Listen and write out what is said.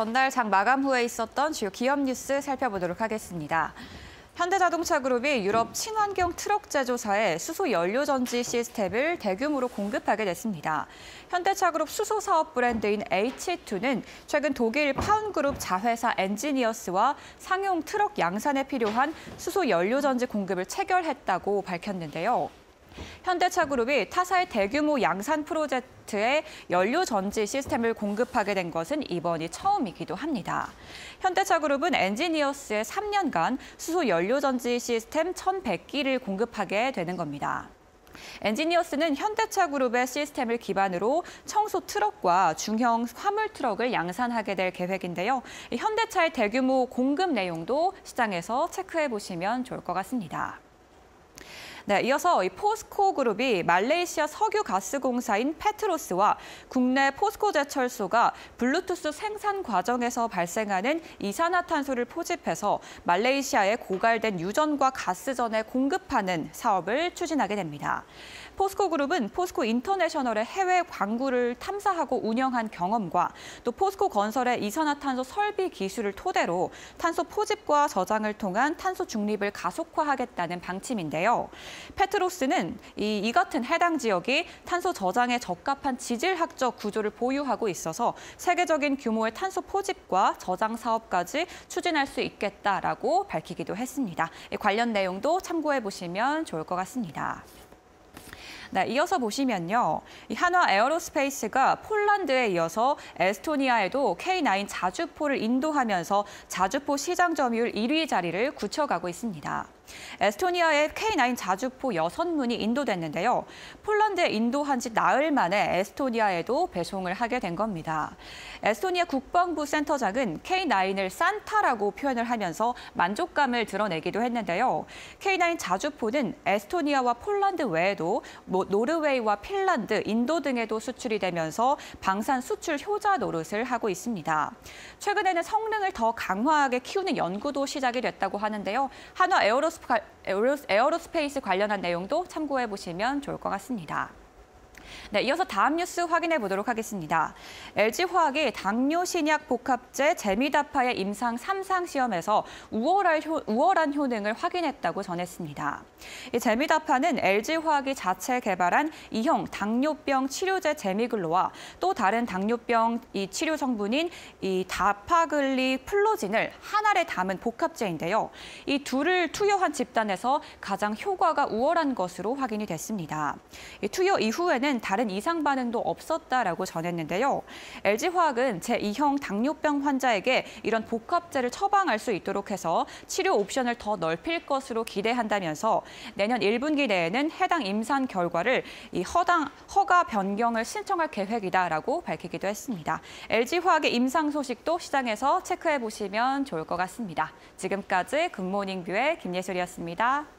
전날 장 마감 후에 있었던 주요 기업 뉴스 살펴보도록 하겠습니다. 현대자동차 그룹이 유럽 친환경 트럭 제조사에 수소 연료 전지 시스템을 대규모로 공급하게 됐습니다. 현대차 그룹 수소 사업 브랜드인 H2는 최근 독일 파운 그룹 자회사 엔지니어스와 상용 트럭 양산에 필요한 수소 연료 전지 공급을 체결했다고 밝혔는데요. 현대차 그룹이 타사의 대규모 양산 프로젝트에 연료 전지 시스템을 공급하게 된 것은 이번이 처음이기도 합니다. 현대차 그룹은 엔지니어스에 3년간 수소 연료 전지 시스템 1,100기를 공급하게 되는 겁니다. 엔지니어스는 현대차 그룹의 시스템을 기반으로 청소 트럭과 중형 화물 트럭을 양산하게 될 계획인데요. 현대차의 대규모 공급 내용도 시장에서 체크해 보시면 좋을 것 같습니다. 네, 이어서 포스코 그룹이 말레이시아 석유가스공사인 페트로스와 국내 포스코 제철소가 블루투스 생산 과정에서 발생하는 이산화탄소를 포집해서 말레이시아에 고갈된 유전과 가스전에 공급하는 사업을 추진하게 됩니다. 포스코 그룹은 포스코 인터내셔널의 해외 광구를 탐사하고 운영한 경험과 또 포스코 건설의 이산화탄소 설비 기술을 토대로 탄소 포집과 저장을 통한 탄소 중립을 가속화하겠다는 방침인데요. 페트로스는 이 같은 해당 지역이 탄소 저장에 적합한 지질학적 구조를 보유하고 있어서 세계적인 규모의 탄소 포집과 저장 사업까지 추진할 수 있겠다라고 밝히기도 했습니다. 관련 내용도 참고해 보시면 좋을 것 같습니다. 네, 이어서 보시면요. 한화 에어로스페이스가 폴란드에 이어서 에스토니아에도 K9 자주포를 인도하면서 자주포 시장 점유율 1위 자리를 굳혀가고 있습니다. 에스토니아에 K9 자주포 6문이 인도됐는데요. 폴란드에 인도한 지 나흘 만에 에스토니아에도 배송을 하게 된 겁니다. 에스토니아 국방부 센터장은 K9을 산타라고 표현을 하면서 만족감을 드러내기도 했는데요. K9 자주포는 에스토니아와 폴란드 외에도 노르웨이와 핀란드, 인도 등에도 수출이 되면서 방산 수출 효자 노릇을 하고 있습니다. 최근에는 성능을 더 강화하게 키우는 연구도 시작이 됐다고 하는데요. 한화 에어로스페이스 관련한 내용도 참고해 보시면 좋을 것 같습니다. 네, 이어서 다음 뉴스 확인해 보도록 하겠습니다. LG화학이 당뇨 신약 복합제 제미다파의 임상 3상 시험에서 우월한 효능을 확인했다고 전했습니다. 이 제미다파는 LG화학이 자체 개발한 2형 당뇨병 치료제 제미글로와 또 다른 당뇨병 이 치료 성분인 이 다파글리 플로진을 한 알에 담은 복합제인데요. 이 둘을 투여한 집단에서 가장 효과가 우월한 것으로 확인이 됐습니다. 이 투여 이후에는 다른 이상 반응도 없었다라고 전했는데요. LG화학은 제2형 당뇨병 환자에게 이런 복합제를 처방할 수 있도록 해서 치료 옵션을 더 넓힐 것으로 기대한다면서 내년 1분기 내에는 해당 임상 결과를 허가 변경을 신청할 계획이다라고 밝히기도 했습니다. LG화학의 임상 소식도 시장에서 체크해 보시면 좋을 것 같습니다. 지금까지 굿모닝 뷰의 김예술이었습니다.